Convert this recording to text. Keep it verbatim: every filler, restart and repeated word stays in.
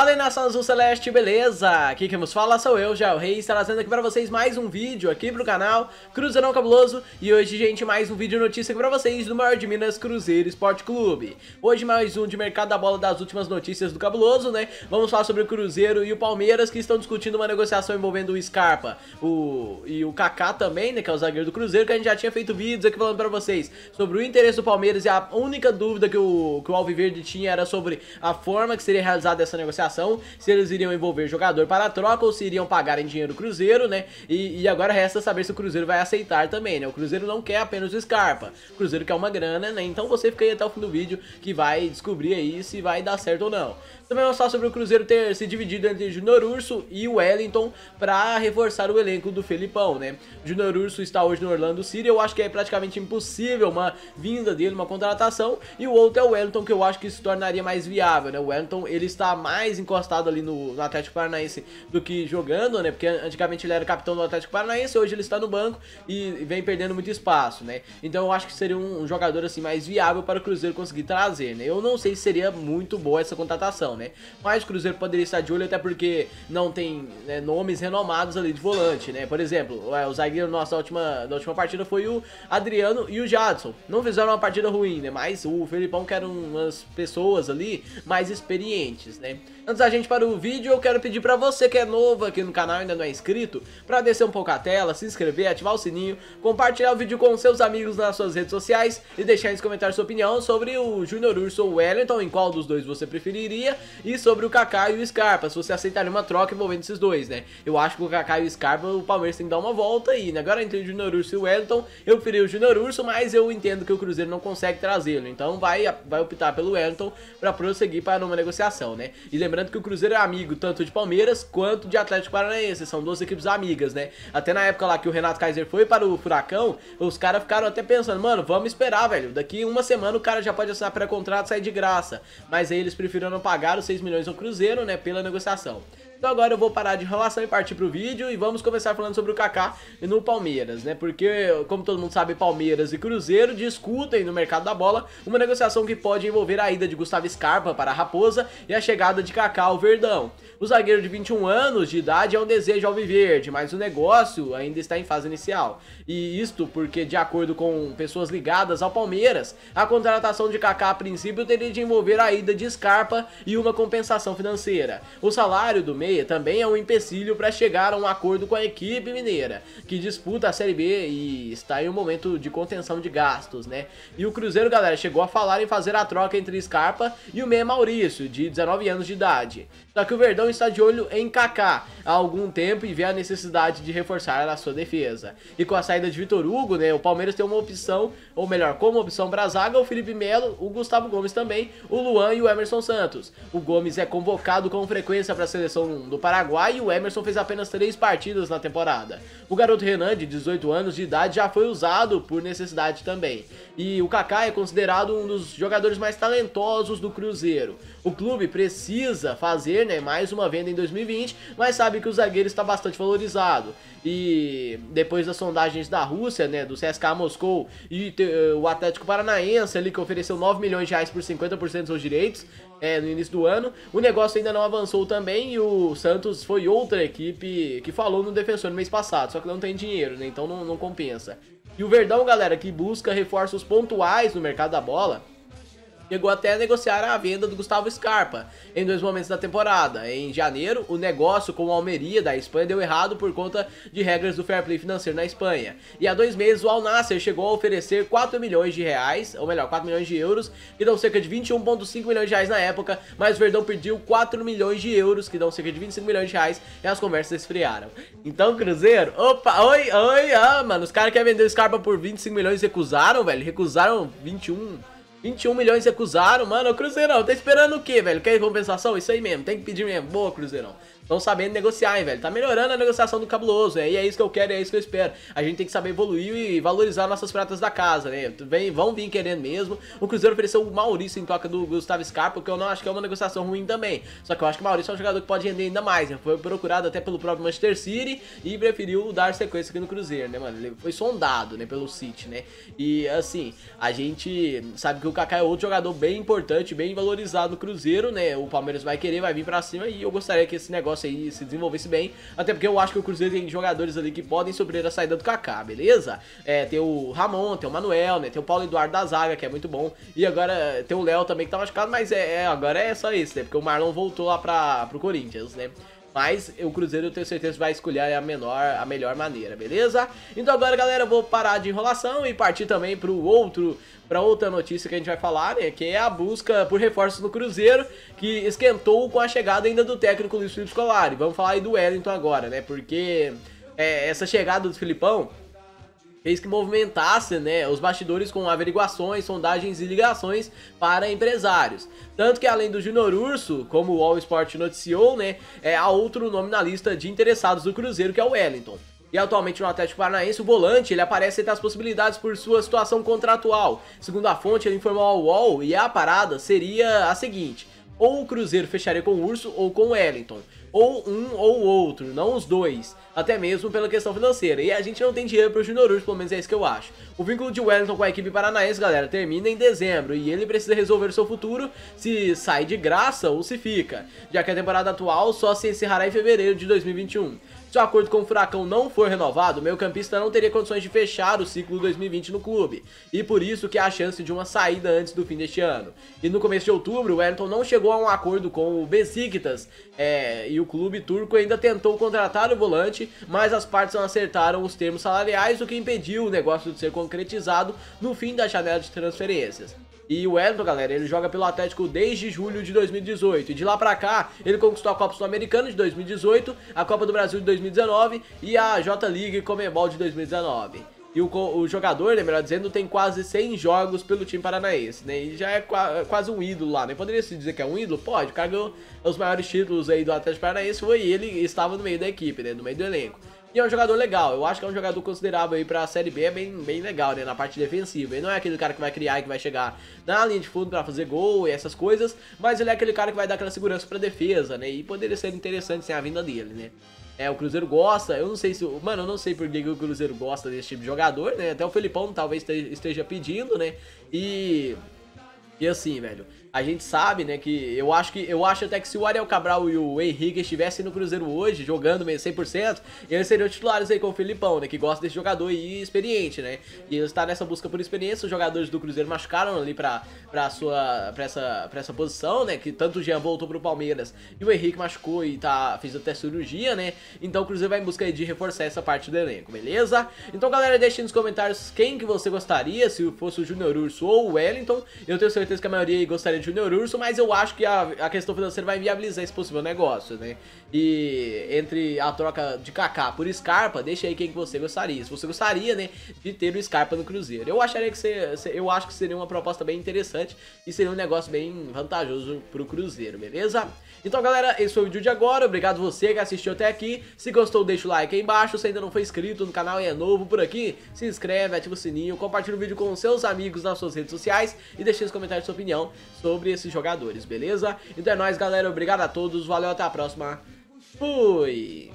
Fala aí, nação azul celeste, beleza? Aqui quem nos fala sou eu, Gel Reis, trazendo aqui pra vocês mais um vídeo aqui pro canal Cruzeirão Cabuloso. E hoje, gente, mais um vídeo notícia aqui pra vocês do maior de Minas, Cruzeiro Esporte Clube. Hoje mais um de mercado da bola, das últimas notícias do Cabuloso, né? Vamos falar sobre o Cruzeiro e o Palmeiras, que estão discutindo uma negociação envolvendo o Scarpa o... e o Kaká também, né, que é o zagueiro do Cruzeiro, que a gente já tinha feito vídeos aqui falando pra vocês sobre o interesse do Palmeiras, e a única dúvida que o, que o Alviverde tinha era sobre a forma que seria realizada essa negociação, se eles iriam envolver jogador para a troca ou se iriam pagar em dinheiro o Cruzeiro, né? E, e agora resta saber se o Cruzeiro vai aceitar também, né? O Cruzeiro não quer apenas o Scarpa, o Cruzeiro quer uma grana, né? Então você fica aí até o fim do vídeo que vai descobrir aí se vai dar certo ou não. Também vamos falar sobre o Cruzeiro ter se dividido entre Junior Urso e Wellington para reforçar o elenco do Felipão, né? O Junior Urso está hoje no Orlando City, eu acho que é praticamente impossível uma vinda dele, uma contratação, e o outro é o Wellington, que eu acho que se tornaria mais viável, né? O Wellington, ele está mais encostado ali no, no Atlético Paranaense do que jogando, né, porque antigamente ele era capitão do Atlético Paranaense, hoje ele está no banco e vem perdendo muito espaço, né, então eu acho que seria um, um jogador assim mais viável para o Cruzeiro conseguir trazer, né, eu não sei se seria muito boa essa contratação, né, mas o Cruzeiro poderia estar de olho, até porque não tem, né, nomes renomados ali de volante, né, por exemplo, o zagueiro nosso da última, da última partida foi o Adriano e o Jadson, não fizeram uma partida ruim, né, mas o Felipão quer umas pessoas ali mais experientes, né. Antes da gente para o vídeo, eu quero pedir pra você que é novo aqui no canal e ainda não é inscrito, pra descer um pouco a tela, se inscrever, ativar o sininho, compartilhar o vídeo com seus amigos nas suas redes sociais e deixar nos comentários sua opinião sobre o Junior Urso ou o Wellington, em qual dos dois você preferiria, e sobre o Kaká e o Scarpa, se você aceitaria uma troca envolvendo esses dois, né? Eu acho que o Kaká e o Scarpa, o Palmeiras tem que dar uma volta aí, né? Agora entre o Junior Urso e o Wellington, eu preferi o Junior Urso, mas eu entendo que o Cruzeiro não consegue trazê-lo, então vai, vai optar pelo Wellington pra prosseguir para uma negociação, né? E lembrando que o Cruzeiro é amigo tanto de Palmeiras quanto de Atlético Paranaense, são duas equipes amigas, né? Até na época lá que o Renato Kaiser foi para o Furacão, os caras ficaram até pensando, mano, vamos esperar, velho, daqui uma semana o cara já pode assinar pré-contrato e sair de graça. Mas aí eles preferiram não pagar os seis milhões ao Cruzeiro, né, pela negociação. Então agora eu vou parar de enrolação e partir pro vídeo e vamos começar falando sobre o Kaká no Palmeiras, né? Porque, como todo mundo sabe, Palmeiras e Cruzeiro discutem no mercado da bola uma negociação que pode envolver a ida de Gustavo Scarpa para a Raposa e a chegada de Cacá ao Verdão. O zagueiro de vinte e um anos de idade é um desejo alviverde, mas o negócio ainda está em fase inicial. E isto porque, de acordo com pessoas ligadas ao Palmeiras, a contratação de Kaká a princípio teria de envolver a ida de Scarpa e uma compensação financeira. O salário do mês também é um empecilho para chegar a um acordo com a equipe mineira, que disputa a Série B e está em um momento de contenção de gastos, né? E o Cruzeiro, galera, chegou a falar em fazer a troca entre Scarpa e o meia Maurício, de dezenove anos de idade. Só que o Verdão está de olho em Kaká há algum tempo e vê a necessidade de reforçar a sua defesa. E com a saída de Vitor Hugo, né, o Palmeiras tem uma opção, ou melhor, como opção para a zaga, o Felipe Melo, o Gustavo Gómez também, o Luan e o Emerson Santos. O Gómez é convocado com frequência para a seleção do Paraguai e o Emerson fez apenas três partidas na temporada. O garoto Renan, de dezoito anos de idade, já foi usado por necessidade também. E o Kaká é considerado um dos jogadores mais talentosos do Cruzeiro. O clube precisa fazer, né, mais uma venda em dois mil e vinte, mas sabe que o zagueiro está bastante valorizado. E depois das sondagens da Rússia, né, do C S K A Moscou e o Atlético Paranaense ali, que ofereceu nove milhões de reais por cinquenta por cento dos seus direitos, é, no início do ano, o negócio ainda não avançou também, e o Santos foi outra equipe que falou no defensor no mês passado, só que não tem dinheiro, né, então não, não compensa. E o Verdão, galera, que busca reforços pontuais no mercado da bola, chegou até a negociar a venda do Gustavo Scarpa em dois momentos da temporada. Em janeiro, o negócio com o Almería da Espanha deu errado por conta de regras do fair play financeiro na Espanha. E há dois meses, o Al-Nassr chegou a oferecer quatro milhões de reais, ou melhor, quatro milhões de euros, que dão cerca de vinte e um vírgula cinco milhões de reais na época, mas o Verdão pediu quatro milhões de euros, que dão cerca de vinte e cinco milhões de reais, e as conversas esfriaram. Então, Cruzeiro, opa, oi, oi, ah, mano, os caras querem vender o Scarpa por vinte e cinco milhões, recusaram, velho, recusaram vinte e um... vinte e um milhões recusaram, mano, o Cruzeirão, tá esperando o quê, velho? Quer compensação? Isso aí mesmo, tem que pedir mesmo, boa, Cruzeirão. estão sabendo negociar, hein, velho. Tá melhorando a negociação do Cabuloso, né? E é isso que eu quero, é isso que eu espero. A gente tem que saber evoluir e valorizar nossas pratas da casa, né? Vem, vão vir querendo mesmo. O Cruzeiro ofereceu o Maurício em troca do Gustavo Scarpa, que eu não acho que é uma negociação ruim também. Só que eu acho que o Maurício é um jogador que pode render ainda mais, né? Foi procurado até pelo próprio Manchester City e preferiu dar sequência aqui no Cruzeiro, né, mano? Ele foi sondado, né, pelo City, né? E, assim, a gente sabe que o Kaká é outro jogador bem importante, bem valorizado no Cruzeiro, né? O Palmeiras vai querer, vai vir pra cima e eu gostaria que esse negócio aí se desenvolvesse bem. Até porque eu acho que o Cruzeiro tem jogadores ali que podem suprir a saída do Kaká, beleza? É, tem o Ramon, tem o Manuel, né? Tem o Paulo Eduardo da zaga, que é muito bom. E agora tem o Léo também, que tá machucado, mas é, é, agora é só isso, né? Porque o Marlon voltou lá pra, pro Corinthians, né? Mas o Cruzeiro, eu tenho certeza, vai escolher a, menor, a melhor maneira, beleza? Então agora, galera, eu vou parar de enrolação e partir também para outro, para outra notícia que a gente vai falar, né? Que é a busca por reforços no Cruzeiro, que esquentou com a chegada ainda do técnico Luiz Felipe Scolari. Vamos falar aí do Wellington agora, né? Porque é, essa chegada do Felipão fez que movimentasse, né, os bastidores com averiguações, sondagens e ligações para empresários. Tanto que além do Junior Urso, como o All Sport noticiou, né, é, há outro nome na lista de interessados do Cruzeiro, que é o Wellington. E atualmente no Atlético Paranaense, o volante, ele aparece entre as possibilidades por sua situação contratual. Segundo a fonte, ele informou ao U O L e a parada seria a seguinte: ou o Cruzeiro fecharia com o Urso ou com o Wellington. Ou um ou outro, não os dois. Até mesmo pela questão financeira. E a gente não tem dinheiro pro Junior Urso, pelo menos é isso que eu acho. O vínculo de Wellington com a equipe paranaense, galera, termina em dezembro. E ele precisa resolver o seu futuro, se sai de graça ou se fica, já que a temporada atual só se encerrará em fevereiro de dois mil e vinte e um. Se o acordo com o Furacão não for renovado, o meio-campista não teria condições de fechar o ciclo dois mil e vinte no clube. E por isso que há a chance de uma saída antes do fim deste ano. E no começo de outubro, o Wellington não chegou a um acordo com o Besiktas, é, e o clube turco ainda tentou contratar o volante, mas as partes não acertaram os termos salariais, o que impediu o negócio de ser concretizado no fim da janela de transferências. E o Wellington, galera, ele joga pelo Atlético desde julho de dois mil e dezoito. E de lá pra cá, ele conquistou a Copa Sul-Americana de dois mil e dezoito, a Copa do Brasil de dois mil e dezenove e a J-League Conmebol de dois mil e dezenove. E o, o jogador, né, melhor dizendo, tem quase cem jogos pelo time paranaense, né? E já é qua, quase um ídolo lá, né? Poderia se dizer que é um ídolo? Pode, o cara ganhou os maiores títulos aí do Atlético Paranaense, foi ele, estava no meio da equipe, né? No meio do elenco. E é um jogador legal, eu acho que é um jogador considerável aí pra Série B, é bem, bem legal, né, na parte defensiva. Ele não é aquele cara que vai criar e que vai chegar na linha de fundo pra fazer gol e essas coisas, mas ele é aquele cara que vai dar aquela segurança pra defesa, né, e poderia ser interessante sem a vinda dele, né. É, o Cruzeiro gosta, eu não sei se... Mano, eu não sei por que o Cruzeiro gosta desse tipo de jogador, né, até o Felipão talvez esteja pedindo, né, e... E assim, velho, a gente sabe, né, que eu acho que eu acho até que se o Ariel Cabral e o Henrique estivessem no Cruzeiro hoje, jogando cem por cento, eles seriam titulares aí com o Felipão, né, que gosta desse jogador e experiente, né, e eles estão nessa busca por experiência. Os jogadores do Cruzeiro machucaram ali pra, pra, sua, pra, essa, pra essa posição, né, que tanto o Jean voltou pro Palmeiras e o Henrique machucou e tá, fez até cirurgia, né, então o Cruzeiro vai em busca aí de reforçar essa parte do elenco, beleza? Então, galera, deixem nos comentários quem que você gostaria, se fosse o Junior Urso ou o Wellington. Eu tenho certeza que a maioria aí gostaria de Junior Urso, mas eu acho que a, a questão financeira vai viabilizar esse possível negócio, né? E entre a troca de Kaká por Scarpa, deixa aí quem que você gostaria. Se você gostaria, né, de ter o Scarpa no Cruzeiro. Eu acharia que ser, eu acho que seria uma proposta bem interessante e seria um negócio bem vantajoso pro Cruzeiro, beleza? Então, galera, esse foi o vídeo de agora. Obrigado você que assistiu até aqui. Se gostou, deixa o like aí embaixo. Se ainda não foi inscrito no canal e é novo por aqui, se inscreve, ativa o sininho, compartilha o vídeo com seus amigos nas suas redes sociais e deixa nos comentários sua opinião sobre esses jogadores, beleza? Então é nóis, galera. Obrigado a todos. Valeu, até a próxima. Fui!